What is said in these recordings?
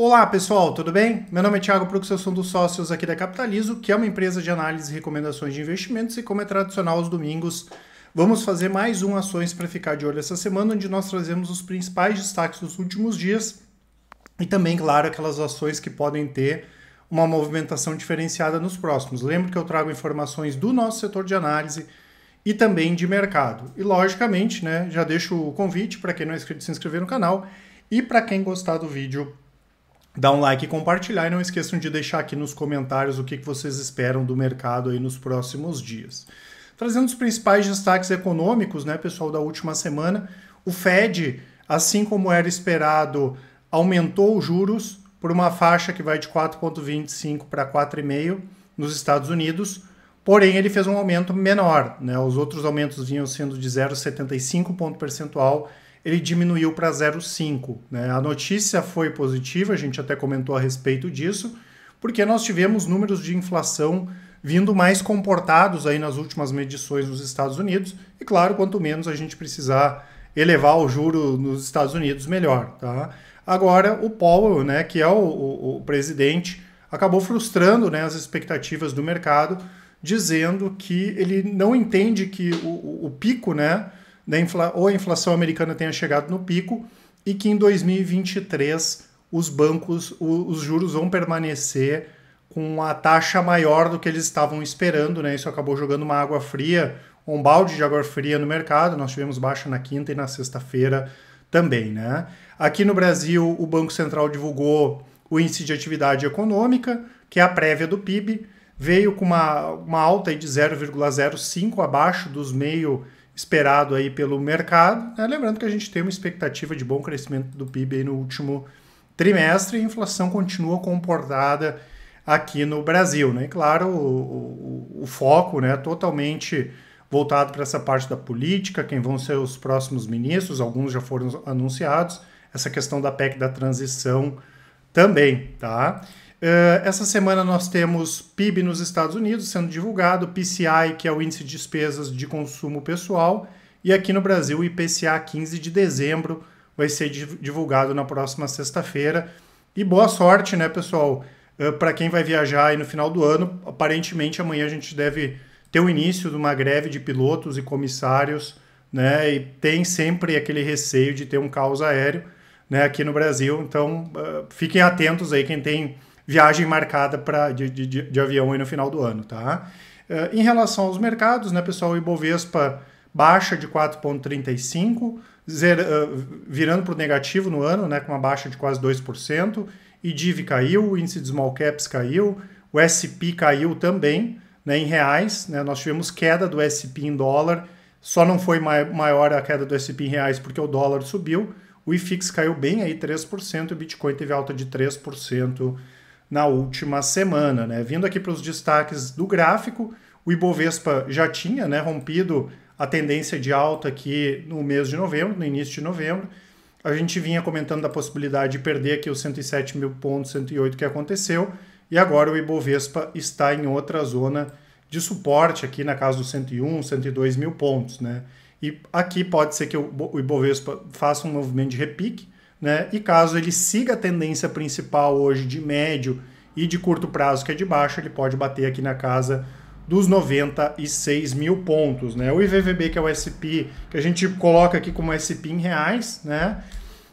Olá pessoal, tudo bem? Meu nome é Thiago Prux, eu sou um dos sócios aqui da Capitalizo, que é uma empresa de análise e recomendações de investimentos, e como é tradicional aos domingos, vamos fazer mais um Ações para Ficar de Olho essa semana, onde nós trazemos os principais destaques dos últimos dias e também, claro, aquelas ações que podem ter uma movimentação diferenciada nos próximos. Lembro que eu trago informações do nosso setor de análise e também de mercado. E logicamente, né, já deixo o convite para quem não é inscrito se inscrever no canal e para quem gostar do vídeo, dá um like e compartilhar, e não esqueçam de deixar aqui nos comentários o que vocês esperam do mercado aí nos próximos dias. Trazendo os principais destaques econômicos, né, pessoal, da última semana, o Fed, assim como era esperado, aumentou os juros por uma faixa que vai de 4,25 para 4,5 nos Estados Unidos, porém ele fez um aumento menor, né? Os outros aumentos vinham sendo de 0,75 ponto percentual, ele diminuiu para 0,5, né? A notícia foi positiva, a gente até comentou a respeito disso, porque nós tivemos números de inflação vindo mais comportados aí nas últimas medições nos Estados Unidos, e claro, quanto menos a gente precisar elevar o juro nos Estados Unidos, melhor, tá? Agora, o Powell, né, que é o presidente, acabou frustrando, né, as expectativas do mercado, dizendo que ele não entende que o pico, né, ou a inflação americana tenha chegado no pico, e que em 2023 os juros vão permanecer com a taxa maior do que eles estavam esperando, né? Isso acabou jogando uma água fria, um balde de água fria no mercado. Nós tivemos baixa na quinta e na sexta-feira também, né? Aqui no Brasil, o Banco Central divulgou o índice de atividade econômica, que é a prévia do PIB, veio com uma alta aí de 0,05, abaixo dos meio esperado aí pelo mercado, né? Lembrando que a gente tem uma expectativa de bom crescimento do PIB aí no último trimestre, e a inflação continua comportada aqui no Brasil, né? E claro, o foco, né, totalmente voltado para essa parte da política, quem vão ser os próximos ministros, alguns já foram anunciados, essa questão da PEC da transição também, tá? Essa semana nós temos PIB nos Estados Unidos sendo divulgado, PCI, que é o índice de despesas de consumo pessoal, e aqui no Brasil o IPCA 15 de dezembro vai ser divulgado na próxima sexta-feira. E boa sorte, né, pessoal, para quem vai viajar aí no final do ano. Aparentemente amanhã a gente deve ter o início de uma greve de pilotos e comissários, né, e tem sempre aquele receio de ter um caos aéreo, né, aqui no Brasil, então fiquem atentos aí quem tem viagem marcada de avião aí no final do ano, tá? Em relação aos mercados, né, pessoal, o Ibovespa baixa de 4,35, virando para o negativo no ano, né, com uma baixa de quase 2%, Idiv caiu, o índice de small caps caiu, o SP caiu também, né, em reais, né, nós tivemos queda do SP em dólar, só não foi maior a queda do SP em reais porque o dólar subiu, o IFIX caiu bem aí 3%, o Bitcoin teve alta de 3%, na última semana, né? Vindo aqui para os destaques do gráfico, o Ibovespa já tinha, né, rompido a tendência de alta aqui no mês de novembro, no início de novembro. A gente vinha comentando da possibilidade de perder aqui os 107 mil pontos, 108 que aconteceu, e agora o Ibovespa está em outra zona de suporte aqui na casa dos 101, 102 mil pontos, né? E aqui pode ser que o Ibovespa faça um movimento de repique, né? E caso ele siga a tendência principal hoje de médio e de curto prazo, que é de baixo, ele pode bater aqui na casa dos 96 mil pontos, né? O IVVB, que é o SP, que a gente coloca aqui como SP em reais, né,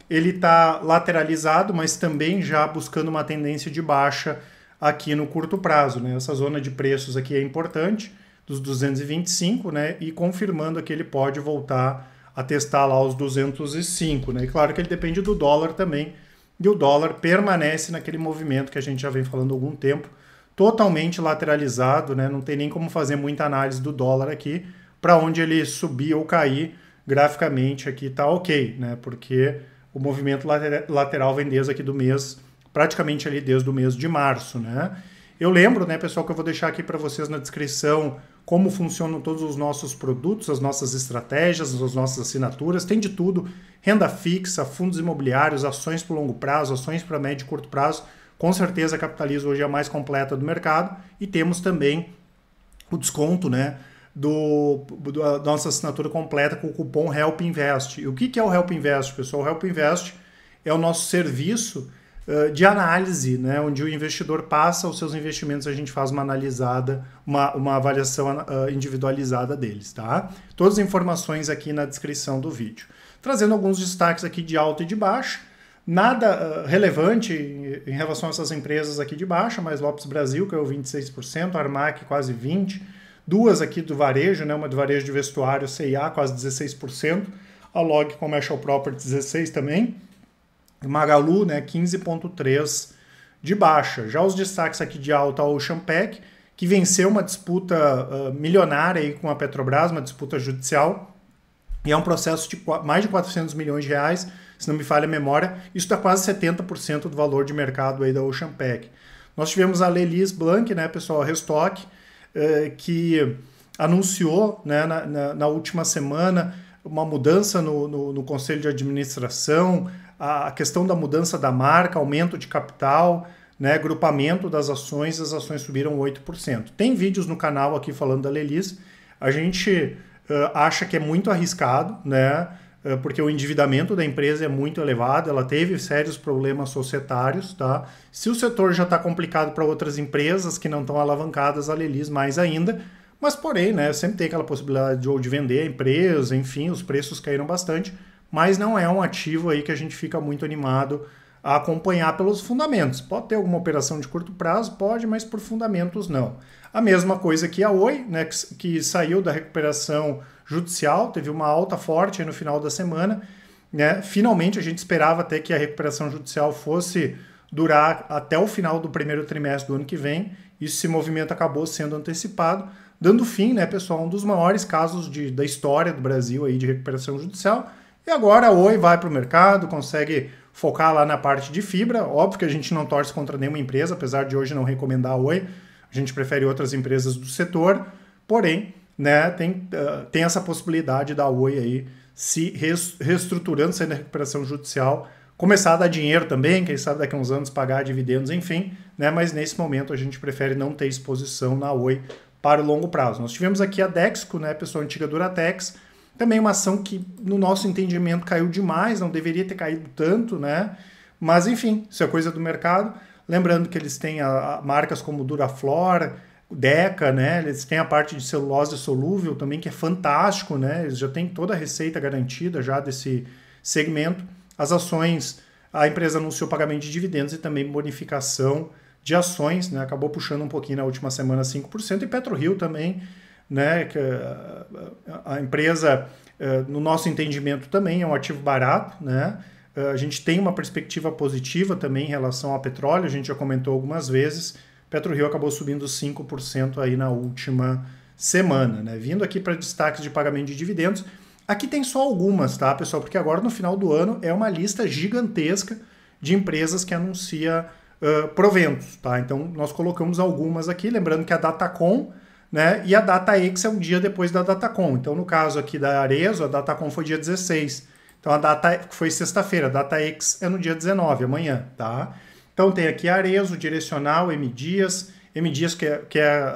ele está lateralizado, mas também já buscando uma tendência de baixa aqui no curto prazo, né? Essa zona de preços aqui é importante, dos 225, né, e confirmando que ele pode voltar a testar lá os 205, né? E claro que ele depende do dólar também, e o dólar permanece naquele movimento que a gente já vem falando há algum tempo, totalmente lateralizado, né? Não tem nem como fazer muita análise do dólar aqui, para onde ele subir ou cair, graficamente aqui tá ok, né? Porque o movimento lateral vem desde aqui do mês, praticamente ali desde o mês de março, né? Eu lembro, né, pessoal, que eu vou deixar aqui para vocês na descrição como funcionam todos os nossos produtos, as nossas estratégias, as nossas assinaturas, tem de tudo, renda fixa, fundos imobiliários, ações para longo prazo, ações para médio e curto prazo. Com certeza a Capitalizo hoje é a mais completa do mercado, e temos também o desconto, né, da nossa assinatura completa com o cupom HELPINVEST. E o que é o HELPINVEST, pessoal? O HELPINVEST é o nosso serviço de análise, né, onde o investidor passa os seus investimentos, a gente faz uma analisada, uma avaliação individualizada deles, tá? Todas as informações aqui na descrição do vídeo. Trazendo alguns destaques aqui de alta e de baixa, nada relevante em relação a essas empresas aqui de baixa, mas Lopes Brasil caiu 26%, Armac quase 20%, duas aqui do varejo, né, uma do varejo de vestuário, C&A quase 16%, a Log Commercial Property 16% também, Magalu, né, 15,3% de baixa. Já os destaques aqui de alta, a Ocean Pack, que venceu uma disputa milionária aí com a Petrobras, uma disputa judicial, e é um processo de mais de 400 milhões de reais, se não me falha a memória, isso dá quase 70% do valor de mercado aí da Ocean Pack. Nós tivemos a Le Lis Blanc, né, pessoal, a Restock, que anunciou, né, na última semana uma mudança no Conselho de Administração, a questão da mudança da marca, aumento de capital, né, grupamento das ações, as ações subiram 8%. Tem vídeos no canal aqui falando da Le Lis, a gente acha que é muito arriscado, né, porque o endividamento da empresa é muito elevado, ela teve sérios problemas societários, tá? Se o setor já está complicado para outras empresas que não estão alavancadas, a Le Lis mais ainda, mas porém, né, sempre tem aquela possibilidade de vender a empresa, enfim, os preços caíram bastante, mas não é um ativo aí que a gente fica muito animado a acompanhar pelos fundamentos. Pode ter alguma operação de curto prazo? Pode, mas por fundamentos não. A mesma coisa que a Oi, né, que saiu da recuperação judicial, teve uma alta forte aí no final da semana, né? Finalmente a gente esperava até que a recuperação judicial fosse durar até o final do primeiro trimestre do ano que vem, esse movimento acabou sendo antecipado, dando fim, né, pessoal, um dos maiores casos da história do Brasil aí de recuperação judicial. E agora a Oi vai para o mercado, consegue focar lá na parte de fibra. Óbvio que a gente não torce contra nenhuma empresa, apesar de hoje não recomendar a Oi, a gente prefere outras empresas do setor. Porém, né, tem essa possibilidade da Oi aí se reestruturando, saindo da recuperação judicial, começar a dar dinheiro também, quem sabe daqui a uns anos pagar dividendos, enfim, né, mas nesse momento a gente prefere não ter exposição na Oi para o longo prazo. Nós tivemos aqui a Dexco, né, pessoal, antiga Duratex, também uma ação que, no nosso entendimento, caiu demais, não deveria ter caído tanto, né? Mas, enfim, isso é coisa do mercado. Lembrando que eles têm marcas como Duraflor, Deca, né? Eles têm a parte de celulose solúvel também, que é fantástico, né? Eles já têm toda a receita garantida já desse segmento. As ações, a empresa anunciou pagamento de dividendos e também bonificação de ações, né? Acabou puxando um pouquinho na última semana 5%. E Petro Rio também, né, que a empresa, no nosso entendimento, também é um ativo barato, né? A gente tem uma perspectiva positiva também em relação ao petróleo, a gente já comentou algumas vezes, Petro Rio acabou subindo 5% aí na última semana, né? Vindo aqui para destaques de pagamento de dividendos, aqui tem só algumas, tá, pessoal? Porque agora no final do ano é uma lista gigantesca de empresas que anuncia proventos, tá? Então nós colocamos algumas aqui, lembrando que a Datacom, né? E a DataX é um dia depois da Datacom. Então, no caso aqui da Arezzo, a Datacom foi dia 16. Então, a data foi sexta-feira. A DataX é no dia 19, amanhã, tá? Então, tem aqui a Arezzo, Direcional, M Dias que é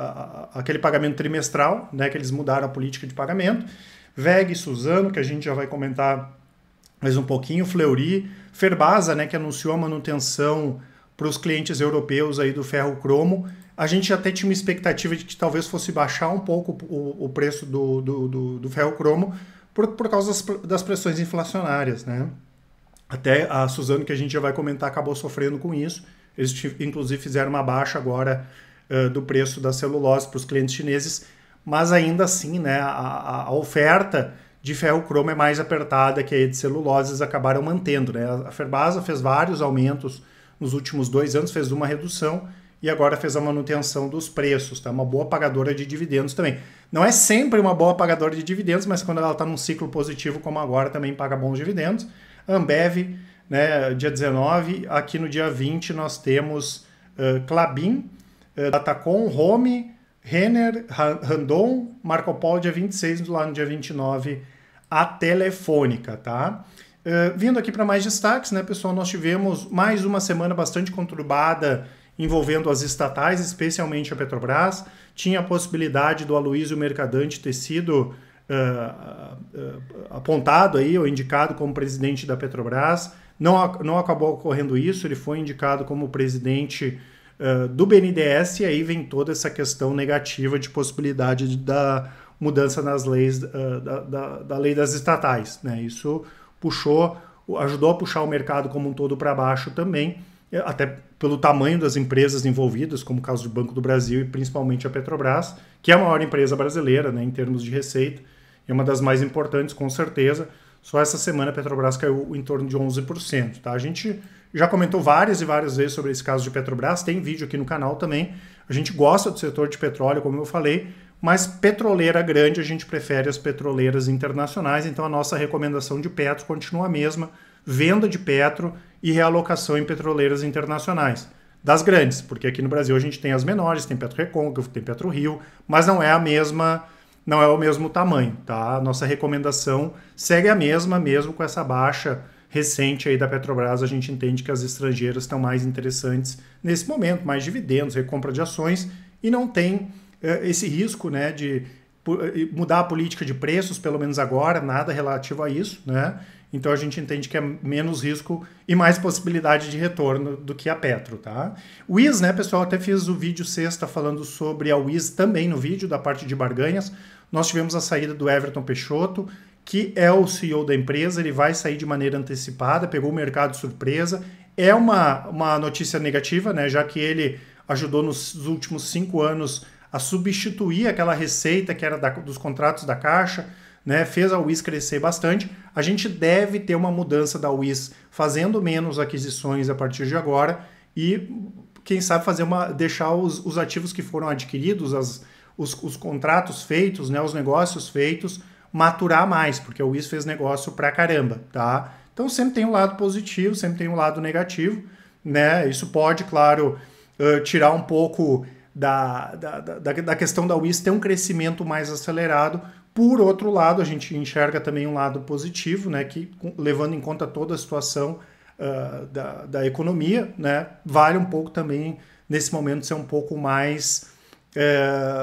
aquele pagamento trimestral, né? Que eles mudaram a política de pagamento. VEG, Suzano, que a gente já vai comentar mais um pouquinho. Fleury, Ferbasa, né? Que anunciou a manutenção para os clientes europeus aí do ferro cromo. A gente até tinha uma expectativa de que talvez fosse baixar um pouco o preço do ferro cromo por causa das pressões inflacionárias, né? Até a Suzano, que a gente já vai comentar, acabou sofrendo com isso. Eles, inclusive, fizeram uma baixa agora do preço da celulose para os clientes chineses, mas ainda assim, né, a oferta de ferro cromo é mais apertada que a de celuloses, acabaram mantendo, né? A Ferbasa fez vários aumentos nos últimos 2 anos, fez uma redução, e agora fez a manutenção dos preços, tá? Uma boa pagadora de dividendos também. Não é sempre uma boa pagadora de dividendos, mas quando ela está num ciclo positivo como agora, também paga bons dividendos. Ambev, né, dia 19, aqui no dia 20 nós temos Klabin, Datacom, Home, Renner, Randon, Marco Polo dia 26, lá no dia 29 a Telefônica, tá? Vindo aqui para mais destaques, né, pessoal, nós tivemos mais uma semana bastante conturbada envolvendo as estatais, especialmente a Petrobras. Tinha a possibilidade do Aloysio Mercadante ter sido apontado aí, ou indicado como presidente da Petrobras. Não acabou ocorrendo isso, ele foi indicado como presidente do BNDES, e aí vem toda essa questão negativa de possibilidade da mudança nas leis, da lei das estatais, né? Isso ajudou a puxar o mercado como um todo para baixo também, até pelo tamanho das empresas envolvidas, como o caso do Banco do Brasil e principalmente a Petrobras, que é a maior empresa brasileira, né, em termos de receita, é uma das mais importantes, com certeza. Só essa semana a Petrobras caiu em torno de 11%. Tá? A gente já comentou várias e várias vezes sobre esse caso de Petrobras, tem vídeo aqui no canal também. A gente gosta do setor de petróleo, como eu falei, mas petroleira grande a gente prefere as petroleiras internacionais, então a nossa recomendação de Petro continua a mesma, venda de Petro e realocação em petroleiras internacionais, das grandes, porque aqui no Brasil a gente tem as menores, tem Petro Recôncavo, tem Petro Rio, mas não é a mesma... não é o mesmo tamanho, tá? Nossa recomendação segue a mesma, mesmo com essa baixa recente aí da Petrobras. A gente entende que as estrangeiras estão mais interessantes nesse momento, mais dividendos, recompra de ações, e não tem esse risco, né, de mudar a política de preços, pelo menos agora, nada relativo a isso, né? Então a gente entende que é menos risco e mais possibilidade de retorno do que a Petro, tá? Wiz, né, pessoal, até fiz o vídeo sexta falando sobre a Wiz também no vídeo da parte de barganhas. Nós tivemos a saída do Everton Peixoto, que é o CEO da empresa, ele vai sair de maneira antecipada, pegou o mercado de surpresa. É uma notícia negativa, né, já que ele ajudou nos últimos 5 anos a substituir aquela receita que era dos contratos da Caixa, né, fez a Wiz crescer bastante. A gente deve ter uma mudança da Wiz fazendo menos aquisições a partir de agora e, quem sabe, deixar os ativos que foram adquiridos, os contratos feitos, né, os negócios feitos, maturar mais, porque a Wiz fez negócio pra caramba, tá? Então sempre tem um lado positivo, sempre tem um lado negativo, né? Isso pode, claro, tirar um pouco da questão da Wiz ter um crescimento mais acelerado. Por outro lado, a gente enxerga também um lado positivo, né, que, levando em conta toda a situação da economia, né, vale um pouco também, nesse momento, ser um pouco mais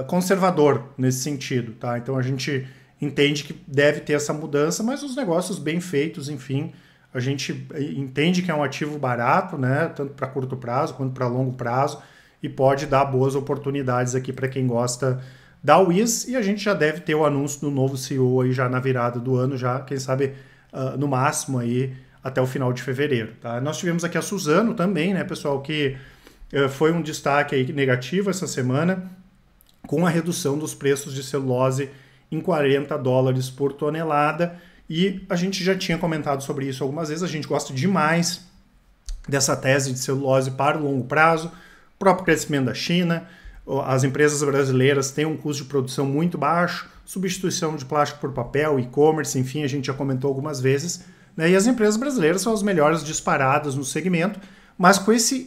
conservador nesse sentido, tá? Então a gente entende que deve ter essa mudança, mas os negócios bem feitos, enfim, a gente entende que é um ativo barato, né, tanto para curto prazo quanto para longo prazo, e pode dar boas oportunidades aqui para quem gosta da Wiz, e a gente já deve ter o anúncio do novo CEO aí já na virada do ano, já, quem sabe, no máximo aí até o final de fevereiro, tá? Nós tivemos aqui a Suzano também, né, pessoal, que foi um destaque aí negativo essa semana, com a redução dos preços de celulose em $40 por tonelada, e a gente já tinha comentado sobre isso algumas vezes, a gente gosta demais dessa tese de celulose para o longo prazo, próprio crescimento da China, as empresas brasileiras têm um custo de produção muito baixo, substituição de plástico por papel, e-commerce, enfim, a gente já comentou algumas vezes, né? E as empresas brasileiras são as melhores disparadas no segmento, mas com esse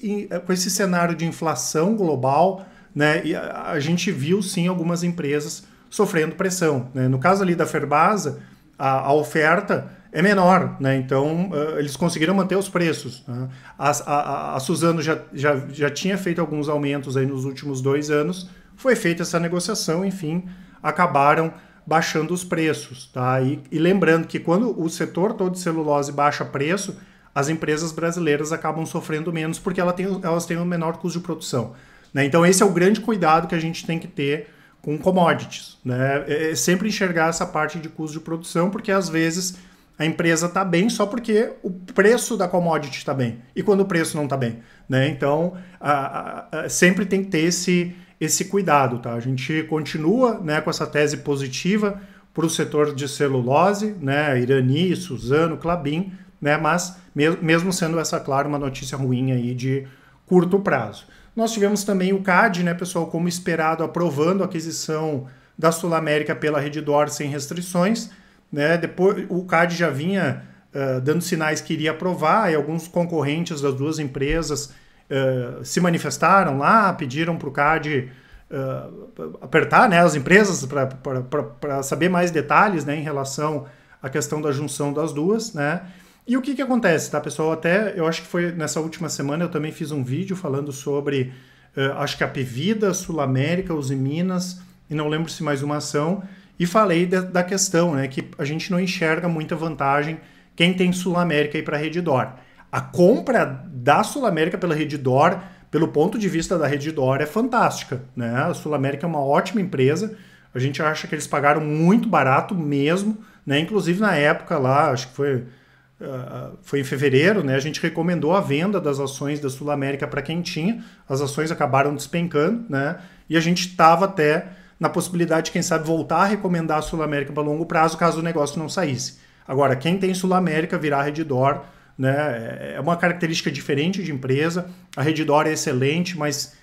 cenário de inflação global, né, a gente viu sim algumas empresas sofrendo pressão, né? No caso ali da Ferbasa, a oferta é menor, né? Então eles conseguiram manter os preços, né? A Suzano já tinha feito alguns aumentos aí nos últimos 2 anos, foi feita essa negociação, enfim, acabaram baixando os preços, tá? E lembrando que quando o setor todo de celulose baixa preço, as empresas brasileiras acabam sofrendo menos, porque elas têm um menor custo de produção, né? Então esse é o grande cuidado que a gente tem que ter com commodities, né? É sempre enxergar essa parte de custo de produção, porque às vezes a empresa está bem só porque o preço da commodity está bem. E quando o preço não está bem, né? Então, sempre tem que ter esse cuidado, tá? A gente continua, né, com essa tese positiva para o setor de celulose, né? Irani, Suzano, Klabin, né? Mas mesmo sendo essa, claro, uma notícia ruim aí de curto prazo. Nós tivemos também o Cade, né, pessoal, como esperado, aprovando a aquisição da Sul América pela Rede D'Or sem restrições, né? Depois, o Cade já vinha dando sinais que iria aprovar, e alguns concorrentes das duas empresas se manifestaram lá, pediram para o Cade apertar, né, as empresas para saber mais detalhes, né, em relação à questão da junção das duas, né? E o que acontece, tá, pessoal? Até eu acho que foi nessa última semana, eu também fiz um vídeo falando sobre, acho que a Pevida, Sul América, Usiminas, e não lembro se mais uma ação. E falei da questão, né, que a gente não enxerga muita vantagem quem tem Sul América aí para a Rede D'Or. A compra da Sul América pela Rede D'Or, pelo ponto de vista da Rede D'Or, é fantástica, né? A Sul América é uma ótima empresa. A gente acha que eles pagaram muito barato mesmo, né? Inclusive na época lá, acho que foi em fevereiro, né? A gente recomendou a venda das ações da Sul América para quem tinha. As ações acabaram despencando, né? E a gente estava até na possibilidade de, quem sabe, voltar a recomendar a Sul América para longo prazo, caso o negócio não saísse. Agora, quem tem Sul América virar Rede D'Or, né? É uma característica diferente de empresa. A Rede D'Or é excelente, mas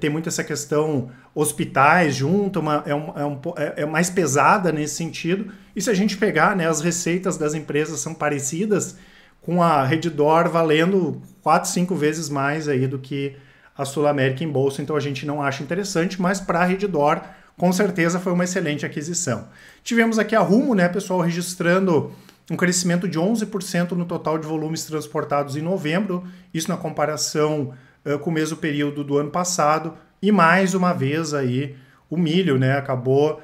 tem muito essa questão hospitais junto, é mais pesada nesse sentido. E se a gente pegar, né, as receitas das empresas são parecidas, com a Rede D'Or valendo 4, 5 vezes mais aí do que a Sul América em bolsa, então a gente não acha interessante, mas para a Rede D'Or, com certeza foi uma excelente aquisição. Tivemos aqui a Rumo, né, pessoal, registrando um crescimento de 11% no total de volumes transportados em novembro, isso na comparação com o mesmo período do ano passado, e mais uma vez aí o milho, né, acabou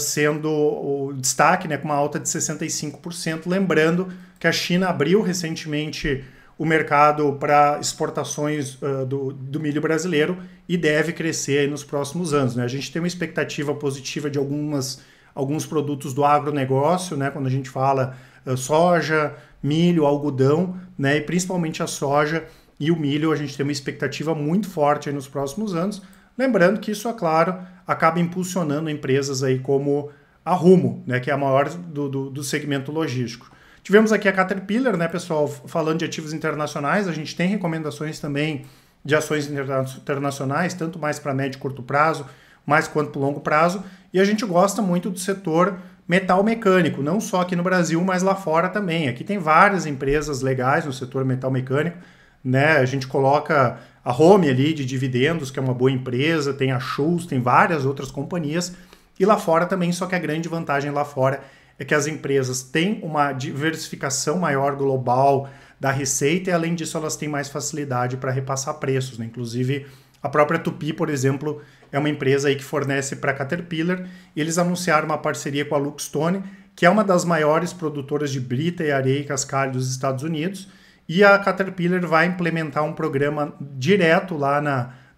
sendo o destaque, né, com uma alta de 65%, lembrando que a China abriu recentemente o mercado para exportações do milho brasileiro e deve crescer aí nos próximos anos, né? A gente tem uma expectativa positiva de alguns produtos do agronegócio, né, quando a gente fala soja, milho, algodão, né, e principalmente a soja e o milho, a gente tem uma expectativa muito forte aí nos próximos anos. Lembrando que isso, é claro, acaba impulsionando empresas aí como a Rumo, né, que é a maior do segmento logístico. Tivemos aqui a Caterpillar, né, pessoal, falando de ativos internacionais. A gente tem recomendações também de ações internacionais, tanto mais para médio e curto prazo, mais quanto para longo prazo. E a gente gosta muito do setor metal mecânico, não só aqui no Brasil, mas lá fora também. Aqui tem várias empresas legais no setor metal mecânico, né? A gente coloca a Home ali de dividendos, que é uma boa empresa, tem a Schultz, tem várias outras companhias, e lá fora também, só que a grande vantagem lá fora é que as empresas têm uma diversificação maior global da receita e, além disso, elas têm mais facilidade para repassar preços, né? Inclusive, a própria Tupi, por exemplo, é uma empresa aí que fornece para a Caterpillar, e eles anunciaram uma parceria com a Luxstone, que é uma das maiores produtoras de brita e areia e cascalho dos Estados Unidos, e a Caterpillar vai implementar um programa direto lá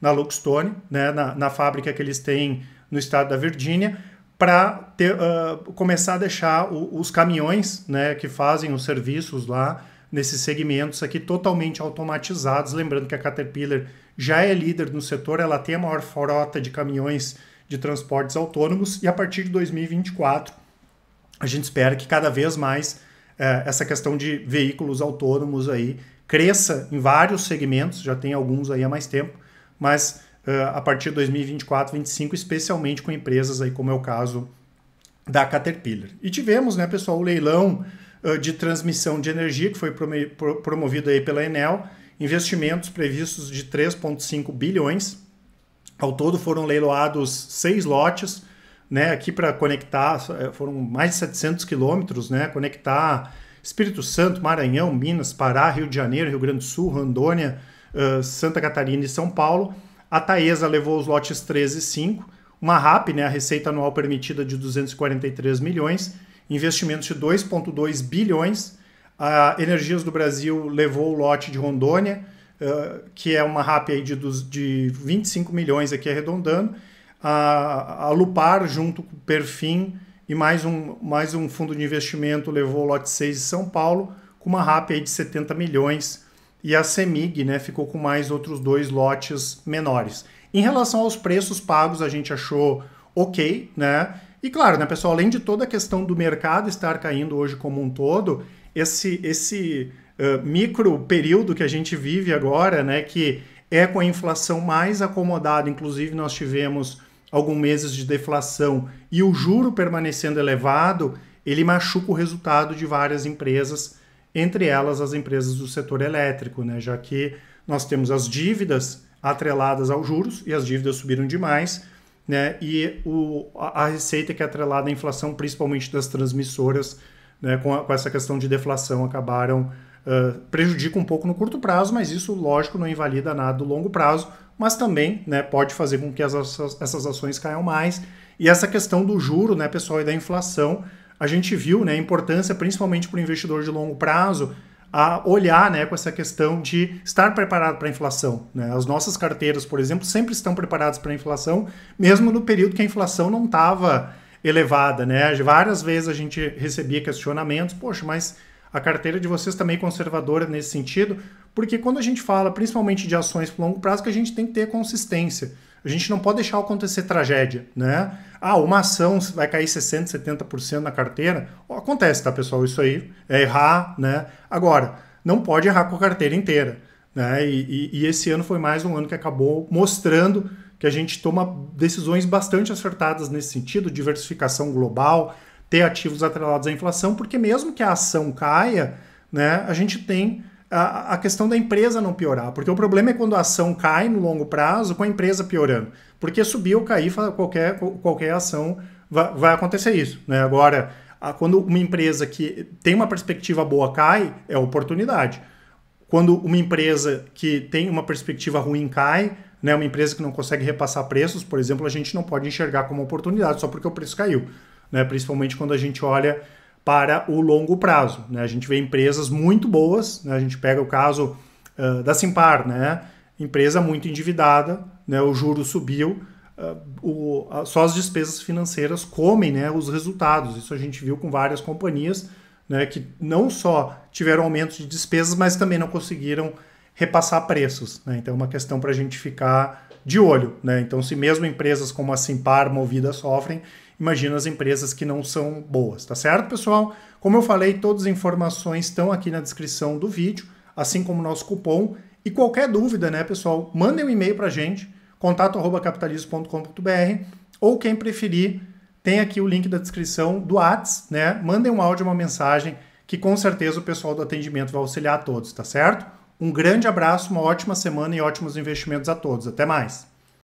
na Luxstone, né, na fábrica que eles têm no estado da Virgínia, para começar a deixar os caminhões, né, que fazem os serviços lá nesses segmentos aqui totalmente automatizados. Lembrando que a Caterpillar já é líder no setor, ela tem a maior frota de caminhões de transportes autônomos, e a partir de 2024 a gente espera que cada vez mais essa questão de veículos autônomos aí cresça em vários segmentos, já tem alguns aí há mais tempo, mas a partir de 2024, 2025, especialmente com empresas aí como é o caso da Caterpillar. E tivemos, né, pessoal, o leilão de transmissão de energia que foi promovido aí pela Enel, investimentos previstos de 3,5 bilhões, ao todo foram leiloados 6 lotes, né, aqui para conectar, foram mais de 700 quilômetros, né, conectar Espírito Santo, Maranhão, Minas, Pará, Rio de Janeiro, Rio Grande do Sul, Rondônia, Santa Catarina e São Paulo. A Taesa levou os lotes 13 e 5, uma RAP, né, a receita anual permitida de 243 milhões, investimentos de 2,2 bilhões, a Energias do Brasil levou o lote de Rondônia, que é uma RAP aí de 25 milhões aqui arredondando, a Lupar, junto com o Perfim, e mais um fundo de investimento levou o lote 6 de São Paulo, com uma RAP aí de 70 milhões, e a CEMIG, né, ficou com mais outros 2 lotes menores. Em relação aos preços pagos, a gente achou ok, né? E claro, né, pessoal, além de toda a questão do mercado estar caindo hoje como um todo, esse micro período que a gente vive agora, né, que é com a inflação mais acomodada, inclusive nós tivemos alguns meses de deflação e o juro permanecendo elevado, ele machuca o resultado de várias empresas, entre elas as empresas do setor elétrico, né, já que nós temos as dívidas atreladas aos juros, e as dívidas subiram demais, né, e a receita que é atrelada à inflação, principalmente das transmissoras, né, com essa questão de deflação, acabaram prejudica um pouco no curto prazo, mas isso, lógico, não invalida nada do longo prazo, mas também, né, pode fazer com que essas ações caiam mais. E essa questão do juro, né, pessoal, e da inflação, a gente viu, né, a importância, principalmente para o investidor de longo prazo, a olhar, né, com essa questão de estar preparado para a inflação, né? As nossas carteiras, por exemplo, sempre estão preparadas para a inflação, mesmo no período que a inflação não estava elevada, né? Várias vezes a gente recebia questionamentos, poxa, mas a carteira de vocês também é conservadora nesse sentido, porque quando a gente fala principalmente de ações por longo prazo, que a gente tem que ter consistência. A gente não pode deixar acontecer tragédia, né? Ah, uma ação vai cair 60%, 70% na carteira. Acontece, tá, pessoal? Isso aí é errar, né? Agora, não pode errar com a carteira inteira, né? E esse ano foi mais um ano que acabou mostrando que a gente toma decisões bastante acertadas nesse sentido, diversificação global, ter ativos atrelados à inflação, porque mesmo que a ação caia, né, a gente tem a questão da empresa não piorar, porque o problema é quando a ação cai no longo prazo com a empresa piorando, porque subir ou cair, qualquer ação vai acontecer isso, né? Agora, quando uma empresa que tem uma perspectiva boa cai, é oportunidade. Quando uma empresa que tem uma perspectiva ruim cai, né, uma empresa que não consegue repassar preços, por exemplo, a gente não pode enxergar como oportunidade só porque o preço caiu, né? Principalmente quando a gente olha para o longo prazo, né? A gente vê empresas muito boas, né? A gente pega o caso da Simpar, né? Empresa muito endividada, né? O juro subiu, só as despesas financeiras comem, né, os resultados. Isso a gente viu com várias companhias, né, que não só tiveram aumento de despesas, mas também não conseguiram repassar preços, né? Então é uma questão para a gente ficar de olho, né? Então, se mesmo empresas como a Simpar, Movida sofrem, imagina as empresas que não são boas, tá certo, pessoal? Como eu falei, todas as informações estão aqui na descrição do vídeo, assim como o nosso cupom. E qualquer dúvida, né, pessoal, mandem um e-mail pra gente, contato@capitalizo.com.br, ou quem preferir, tem aqui o link da descrição do Whats, né? Mandem um áudio, uma mensagem, que com certeza o pessoal do atendimento vai auxiliar a todos, tá certo? Um grande abraço, uma ótima semana e ótimos investimentos a todos. Até mais!